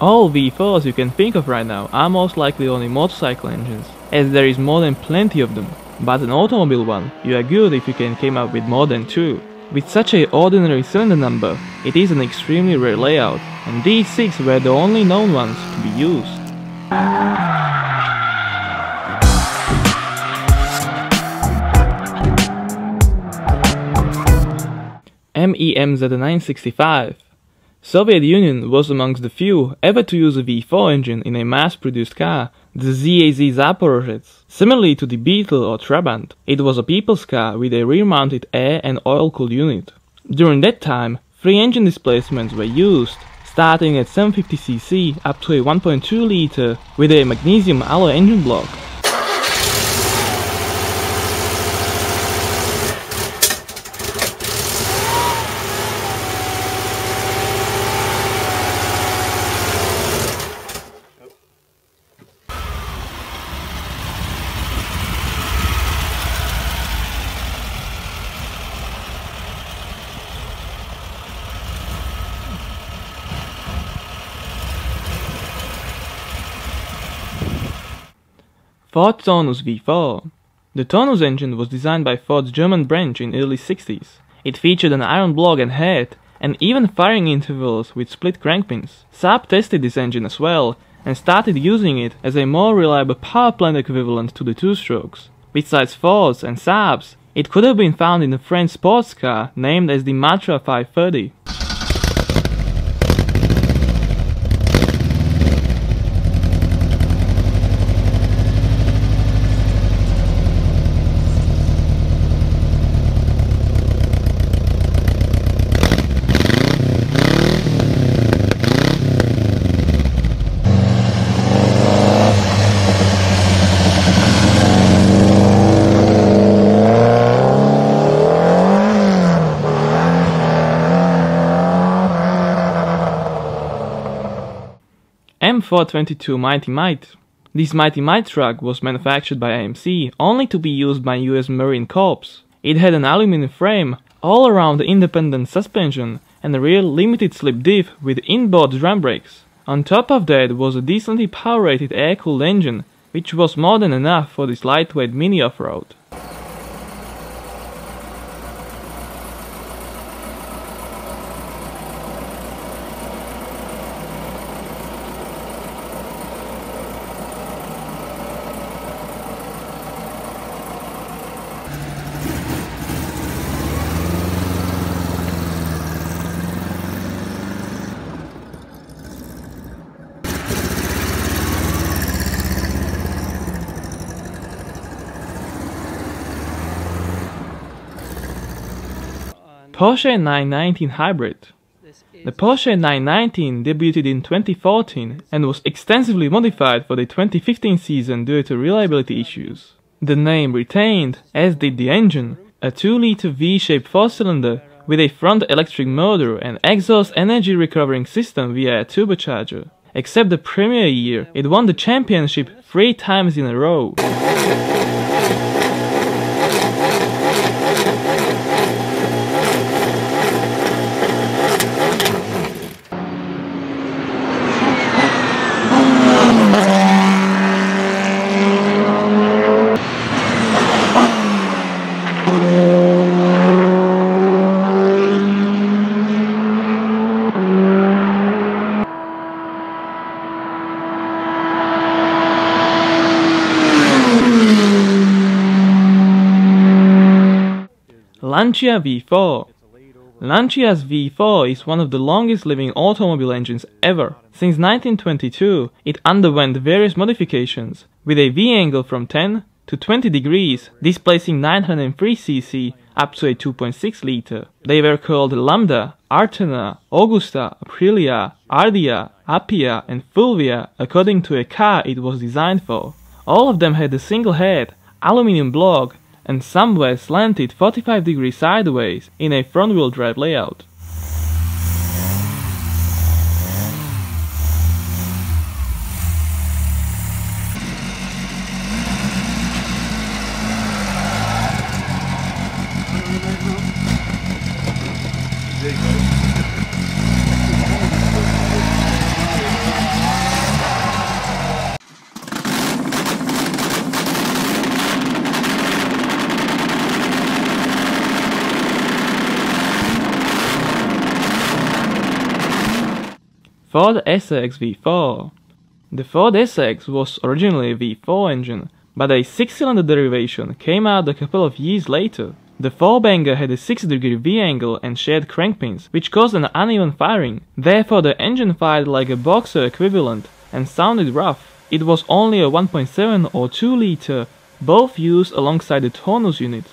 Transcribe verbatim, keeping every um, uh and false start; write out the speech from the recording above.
all V fours you can think of right now are most likely only motorcycle engines, as there is more than plenty of them, but an automobile one you are good if you can came up with more than two. With such an ordinary cylinder number, it is an extremely rare layout, and these six were the only known ones to be used. M E M Z nine sixty-five. Soviet Union was amongst the few ever to use a V four engine in a mass-produced car, the Z A Z Zaporozhets. Similarly to the Beetle or Trabant, it was a people's car with a rear-mounted air and oil-cooled unit. During that time, three engine displacements were used, starting at seven hundred fifty c c up to a one point two litre with a magnesium alloy engine block. Ford Taunus V four. The Taunus engine was designed by Ford's German branch in early sixties. It featured an iron block and head, and even firing intervals with split crankpins. Saab tested this engine as well, and started using it as a more reliable power plant equivalent to the two-strokes. Besides Fords and Saabs, it could have been found in a French sports car named as the Matra five thirty. M four twenty-two Mighty Mite. This Mighty Mite truck was manufactured by A M C only to be used by U S Marine Corps. It had an aluminum frame, all-around independent suspension, and a rear limited slip diff with inboard drum brakes. On top of that was a decently power-rated air-cooled engine, which was more than enough for this lightweight mini off-road. Porsche nine nineteen Hybrid. The Porsche nine nineteen debuted in twenty fourteen and was extensively modified for the twenty fifteen season due to reliability issues. The name retained, as did the engine, a two litre V-shaped four-cylinder with a front electric motor and exhaust energy recovering system via a turbocharger. Except the premier year, it won the championship three times in a row. Lancia V four. Lancia's V four is one of the longest living automobile engines ever. Since nineteen twenty-two, it underwent various modifications, with a V-angle from ten to twenty degrees, displacing nine hundred three c c up to a two point six litre. They were called Lambda, Artena, Augusta, Aprilia, Ardia, Appia and Fulvia according to a car it was designed for. All of them had a single head, aluminium block, and some were slanted forty-five degrees sideways in a front-wheel drive layout. Ford S X V four. The Ford S X was originally a V four engine, but a six-cylinder derivation came out a couple of years later. The four-banger had a sixty degree V-angle and shared crankpins, which caused an uneven firing, therefore the engine fired like a boxer equivalent and sounded rough. It was only a one point seven or two litre, both used alongside the Taunus unit.